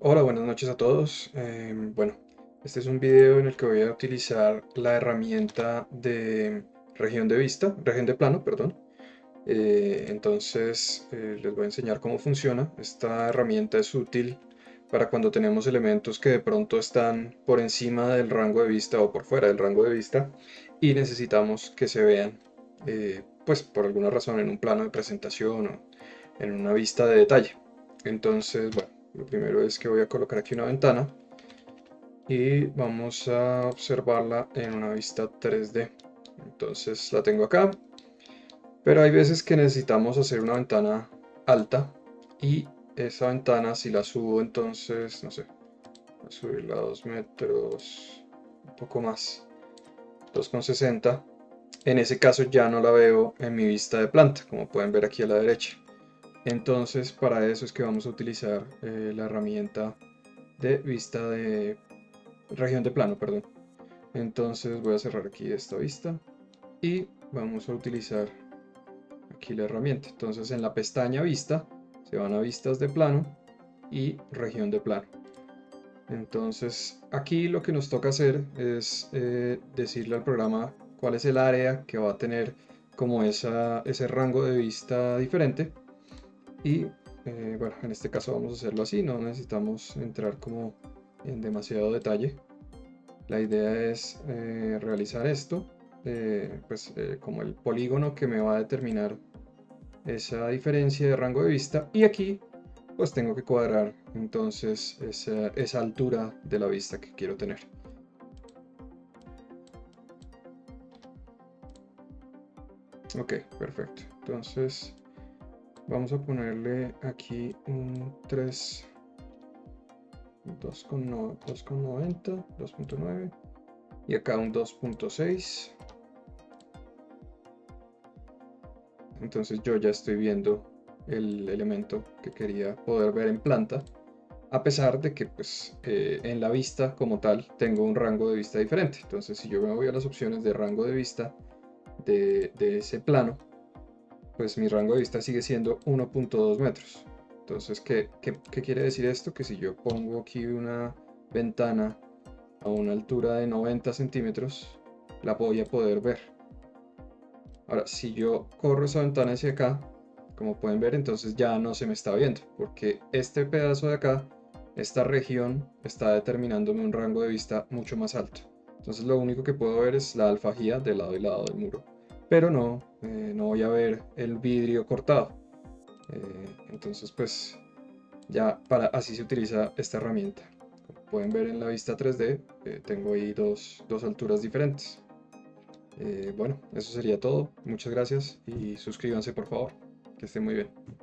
Hola, buenas noches a todos. Este es un video en el que voy a utilizar la herramienta de región de plano. Les voy a enseñar cómo funciona. Esta herramienta es útil para cuando tenemos elementos que de pronto están por encima del rango de vista o por fuera del rango de vista y necesitamos que se vean, pues por alguna razón, en un plano de presentación o en una vista de detalle. Entonces, bueno, lo primero es que voy a colocar aquí una ventana y vamos a observarla en una vista 3D. Entonces la tengo acá, pero hay veces que necesitamos hacer una ventana alta y esa ventana, si la subo, entonces, no sé, voy a subirla a 2 metros, un poco más, 2,60. En ese caso ya no la veo en mi vista de planta, como pueden ver aquí a la derecha. Entonces para eso es que vamos a utilizar la herramienta de región de plano. Entonces voy a cerrar aquí esta vista y vamos a utilizar aquí la herramienta. Entonces en la pestaña vista se van a vistas de plano y región de plano. Entonces aquí lo que nos toca hacer es decirle al programa cuál es el área que va a tener como ese rango de vista diferente. Y bueno, en este caso vamos a hacerlo así, no necesitamos entrar como en demasiado detalle. La idea es realizar esto, como el polígono que me va a determinar esa diferencia de rango de vista, y aquí pues tengo que cuadrar entonces esa altura de la vista que quiero tener. Ok, perfecto. Entonces vamos a ponerle aquí un 2,90, 2,9 y acá un 2,6. Entonces yo ya estoy viendo el elemento que quería poder ver en planta, a pesar de que pues en la vista como tal tengo un rango de vista diferente. Entonces si yo me voy a las opciones de rango de vista de ese plano, pues mi rango de vista sigue siendo 1,2 metros. Entonces, ¿qué quiere decir esto? Que si yo pongo aquí una ventana a una altura de 90 centímetros, la voy a poder ver. Ahora, si yo corro esa ventana hacia acá, como pueden ver, entonces ya no se me está viendo, porque este pedazo de acá, esta región, está determinándome un rango de vista mucho más alto. Entonces lo único que puedo ver es la alfajía de lado y lado del muro, pero no voy a ver el vidrio cortado. Entonces pues ya así se utiliza esta herramienta. Como pueden ver en la vista 3D, tengo ahí dos alturas diferentes. Eso sería todo. Muchas gracias y suscríbanse por favor, que estén muy bien.